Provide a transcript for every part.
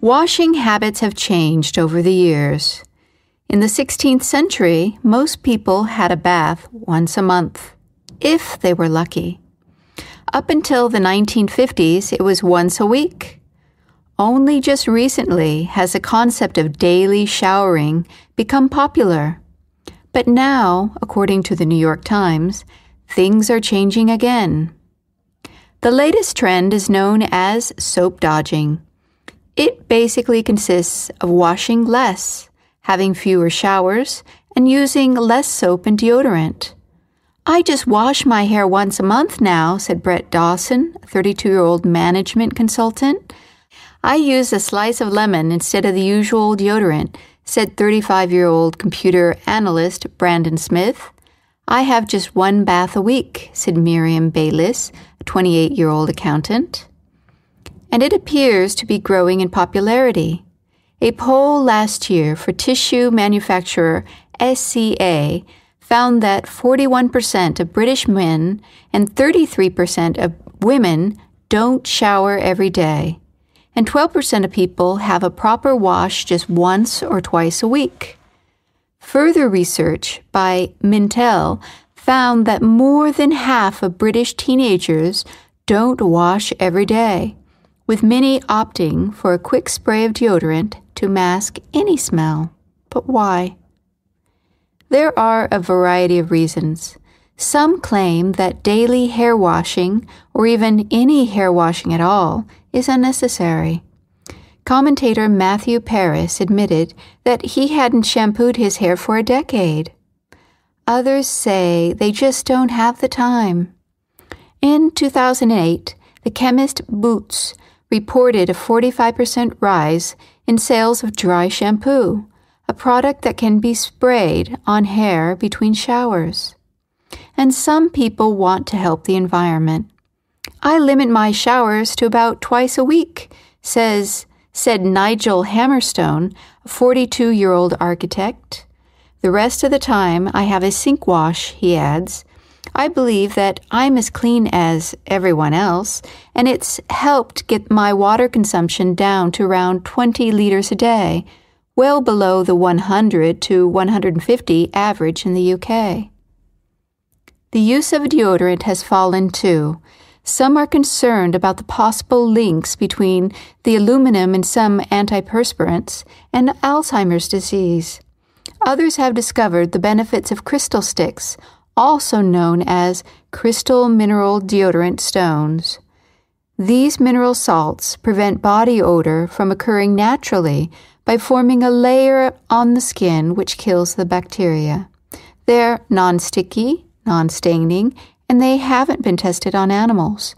Washing habits have changed over the years. In the 16th century, most people had a bath once a month, if they were lucky. Up until the 1950s, it was once a week. Only just recently has the concept of daily showering become popular. But now, according to the New York Times, things are changing again. The latest trend is known as soap dodging. It basically consists of washing less, having fewer showers, and using less soap and deodorant. I just wash my hair once a month now, said Brett Dawson, a 32-year-old management consultant. I use a slice of lemon instead of the usual deodorant, said 35-year-old computer analyst Brandon Smith. I have just one bath a week, said Miriam Bayliss, a 28-year-old accountant. And it appears to be growing in popularity. A poll last year for tissue manufacturer SCA found that 41% of British men and 33% of women don't shower every day, and 12% of people have a proper wash just once or twice a week. Further research by Mintel found that more than half of British teenagers don't wash every day, with many opting for a quick spray of deodorant to mask any smell. But why? There are a variety of reasons. Some claim that daily hair washing, or even any hair washing at all, is unnecessary. Commentator Matthew Parris admitted that he hadn't shampooed his hair for a decade. Others say they just don't have the time. In 2008, the chemist Boots reported a 45% rise in sales of dry shampoo, a product that can be sprayed on hair between showers. And some people want to help the environment. I limit my showers to about twice a week, said Nigel Hammerstone, a 42-year-old architect. The rest of the time, I have a sink wash, he adds. I believe that I'm as clean as everyone else, and it's helped get my water consumption down to around 20 liters a day, well below the 100 to 150 average in the UK. The use of deodorant has fallen too. Some are concerned about the possible links between the aluminum in some antiperspirants and Alzheimer's disease. Others have discovered the benefits of crystal sticks, also known as crystal mineral deodorant stones. These mineral salts prevent body odor from occurring naturally by forming a layer on the skin which kills the bacteria. They're non-sticky, non-staining, and they haven't been tested on animals.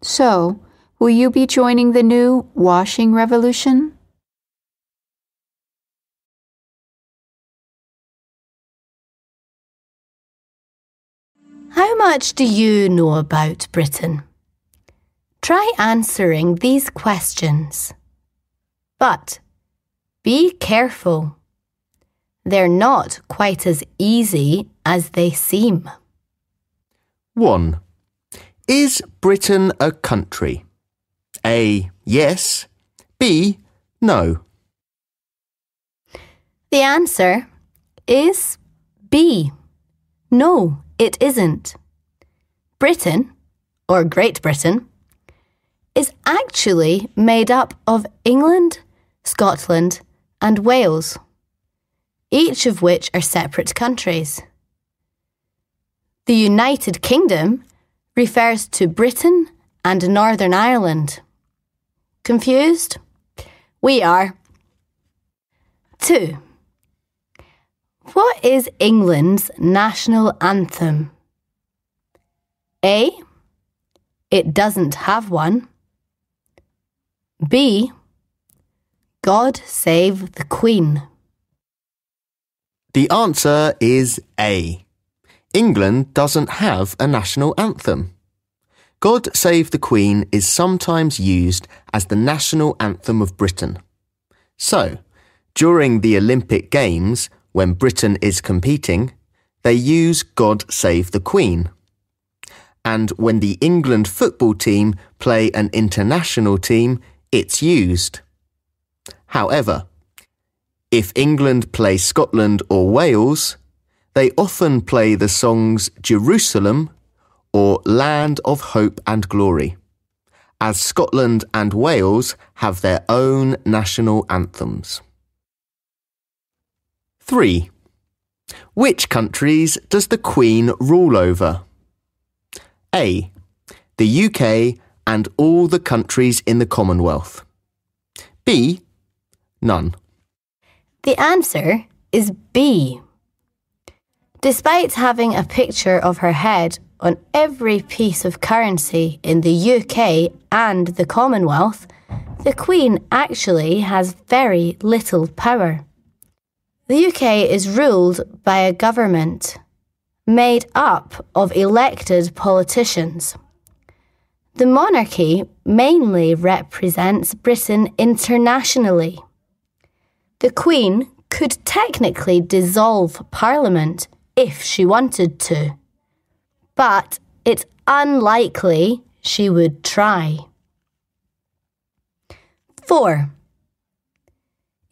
So, will you be joining the new washing revolution? How much do you know about Britain? Try answering these questions. But be careful. They're not quite as easy as they seem. 1. Is Britain a country? A. Yes. B. No. The answer is B. No. It isn't. Britain, or Great Britain, is actually made up of England, Scotland, and Wales, each of which are separate countries. The United Kingdom refers to Britain and Northern Ireland. Confused? We are. 2. What is England's national anthem? A. It doesn't have one. B. God save the Queen. The answer is A. England doesn't have a national anthem. God save the Queen is sometimes used as the national anthem of Britain. So, during the Olympic Games, when Britain is competing, they use God Save the Queen. And when the England football team play an international team, it's used. However, if England play Scotland or Wales, they often play the songs Jerusalem or Land of Hope and Glory, as Scotland and Wales have their own national anthems. 3. Which countries does the Queen rule over? A. The UK and all the countries in the Commonwealth. B. None. The answer is B. Despite having a picture of her head on every piece of currency in the UK and the Commonwealth, the Queen actually has very little power. The UK is ruled by a government made up of elected politicians. The monarchy mainly represents Britain internationally. The Queen could technically dissolve Parliament if she wanted to, but it's unlikely she would try. 4.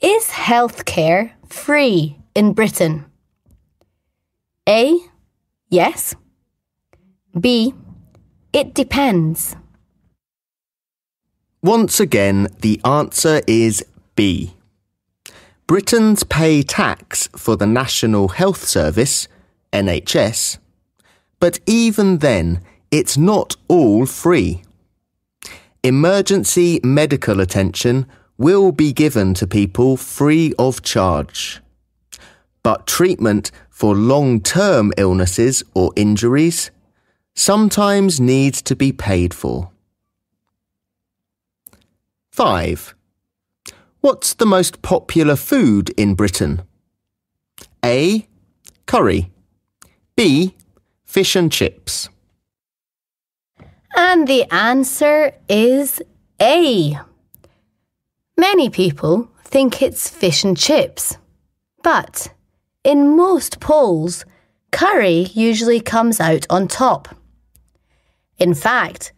Is healthcare free in Britain? A. Yes. B. It depends. Once again, the answer is B. Britons pay tax for the National Health Service, NHS, but even then, it's not all free. Emergency medical attention will be given to people free of charge, but treatment for long-term illnesses or injuries sometimes needs to be paid for. 5. What's the most popular food in Britain? A. Curry. B. Fish and chips. And the answer is A. Many people think it's fish and chips, but in most polls, curry usually comes out on top. In fact,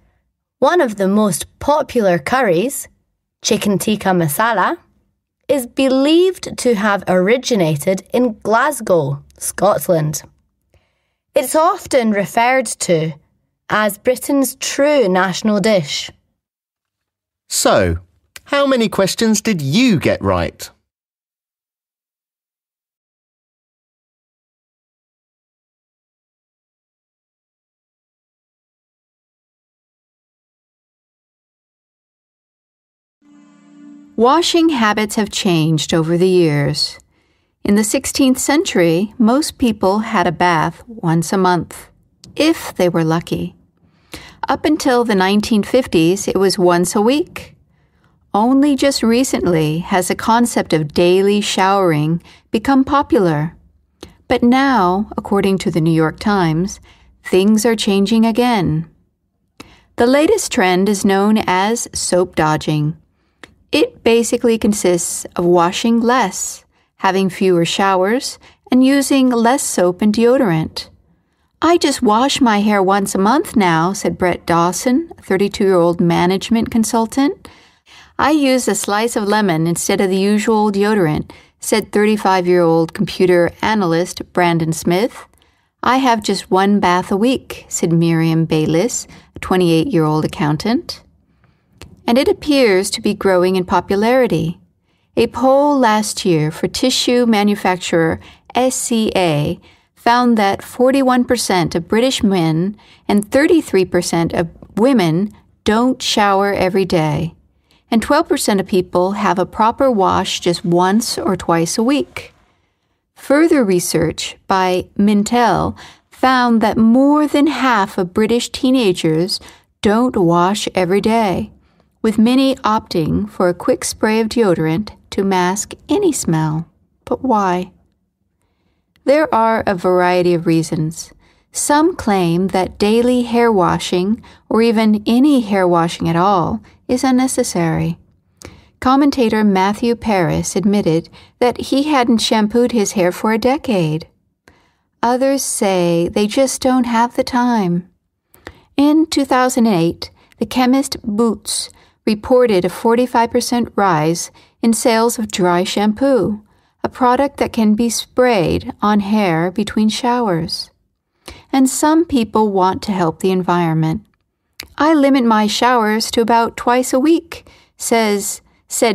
one of the most popular curries, chicken tikka masala, is believed to have originated in Glasgow, Scotland. It's often referred to as Britain's true national dish. So, how many questions did you get right? Washing habits have changed over the years. In the 16th century, most people had a bath once a month, if they were lucky. Up until the 1950s, it was once a week. Only just recently has the concept of daily showering become popular. But now, according to the New York Times, things are changing again. The latest trend is known as soap dodging. It basically consists of washing less, having fewer showers, and using less soap and deodorant. "I just wash my hair once a month now," said Brett Dawson, a 32-year-old management consultant. "I use a slice of lemon instead of the usual deodorant," said 35-year-old computer analyst Brandon Smith. "I have just one bath a week," said Miriam Bayliss, a 28-year-old accountant. And it appears to be growing in popularity. A poll last year for tissue manufacturer SCA found that 41% of British men and 33% of women don't shower every day, and 12% of people have a proper wash just once or twice a week. Further research by Mintel found that more than half of British teenagers don't wash every day, with many opting for a quick spray of deodorant to mask any smell. But why? There are a variety of reasons. Some claim that daily hair washing, or even any hair washing at all, is unnecessary. Commentator Matthew Parris admitted that he hadn't shampooed his hair for a decade. Others say they just don't have the time. In 2008, the chemist Boots reported a 45% rise in sales of dry shampoo, a product that can be sprayed on hair between showers. And some people want to help the environment. I limit my showers to about twice a week, said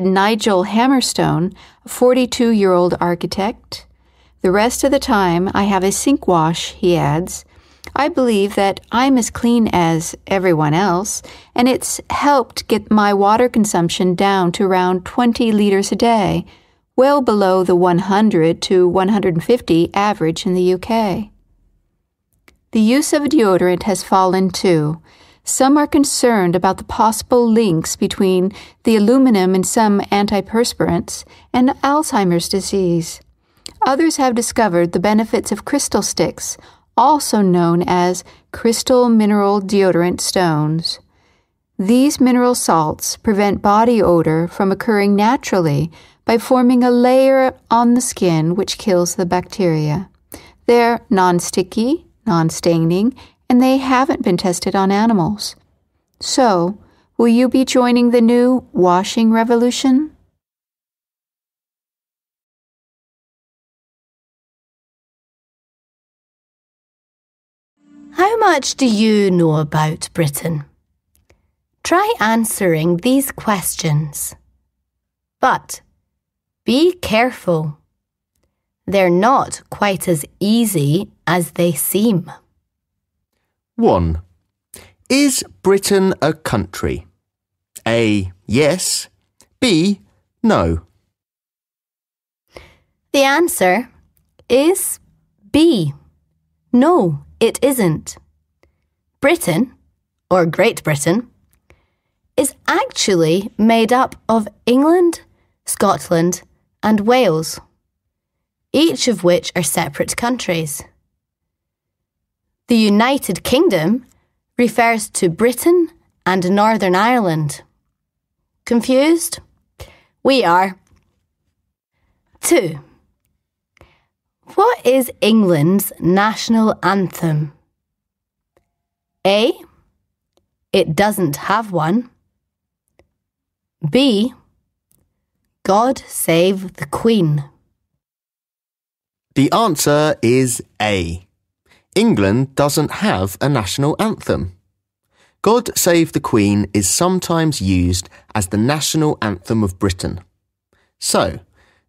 Nigel Hammerstone, a 42-year-old architect. The rest of the time, I have a sink wash, he adds. I believe that I'm as clean as everyone else, and it's helped get my water consumption down to around 20 liters a day, well below the 100 to 150 average in the UK. The use of deodorant has fallen too. Some are concerned about the possible links between the aluminum in some antiperspirants and Alzheimer's disease. Others have discovered the benefits of crystal sticks, also known as crystal mineral deodorant stones. These mineral salts prevent body odor from occurring naturally by forming a layer on the skin which kills the bacteria. They're non-sticky, non-staining, and they haven't been tested on animals. So, will you be joining the new washing revolution? How much do you know about Britain? Try answering these questions. But be careful. They're not quite as easy as they seem. 1. Is Britain a country? A. Yes. B. No. The answer is B. No. It isn't. Britain, or Great Britain, is actually made up of England, Scotland, and Wales, each of which are separate countries. The United Kingdom refers to Britain and Northern Ireland. Confused? We are. 2. What is England's national anthem? A. It doesn't have one. B. God save the Queen. The answer is A. England doesn't have a national anthem. God save the Queen is sometimes used as the national anthem of Britain. So,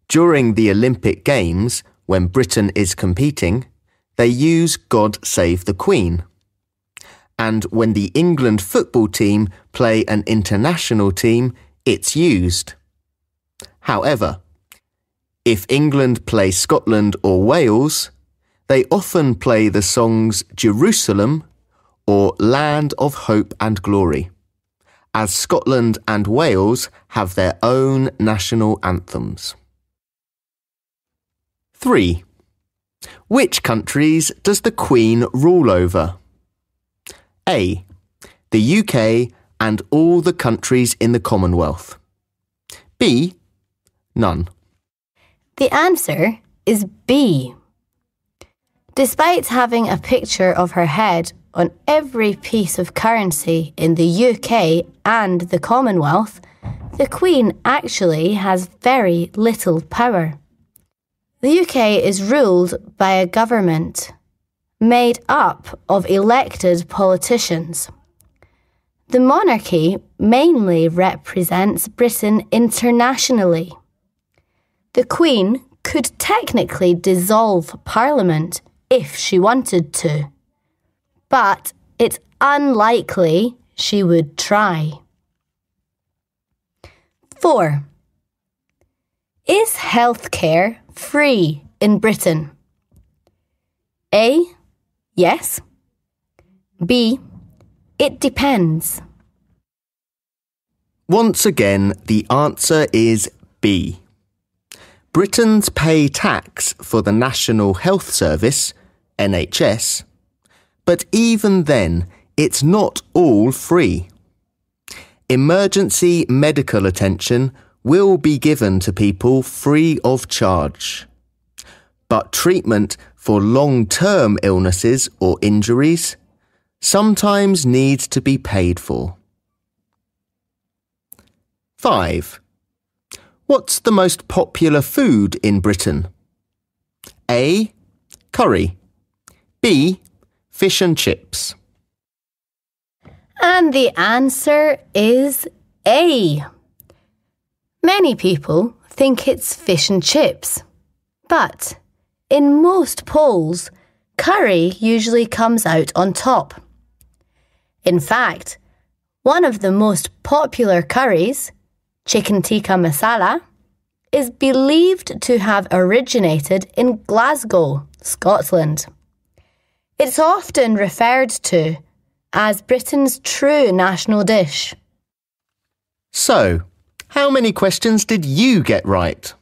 during the Olympic Games, when Britain is competing, they use God Save the Queen. And when the England football team play an international team, it's used. However, if England play Scotland or Wales, they often play the songs Jerusalem or Land of Hope and Glory, as Scotland and Wales have their own national anthems. 3. Which countries does the Queen rule over? A. The UK and all the countries in the Commonwealth. B. None. The answer is B. Despite having a picture of her head on every piece of currency in the UK and the Commonwealth, the Queen actually has very little power. The UK is ruled by a government made up of elected politicians. The monarchy mainly represents Britain internationally. The Queen could technically dissolve Parliament if she wanted to, but it's unlikely she would try. 4. Is healthcare free in Britain? A. Yes. B. It depends. Once again, the answer is B. Britons pay tax for the National Health Service, NHS, but even then, it's not all free. Emergency medical attention will be given to people free of charge. But treatment for long-term illnesses or injuries sometimes needs to be paid for. 5. What's the most popular food in Britain? A. Curry. B. Fish and chips. And the answer is A. Many people think it's fish and chips, but in most polls, curry usually comes out on top. In fact, one of the most popular curries, chicken tikka masala, is believed to have originated in Glasgow, Scotland. It's often referred to as Britain's true national dish. So, how many questions did you get right?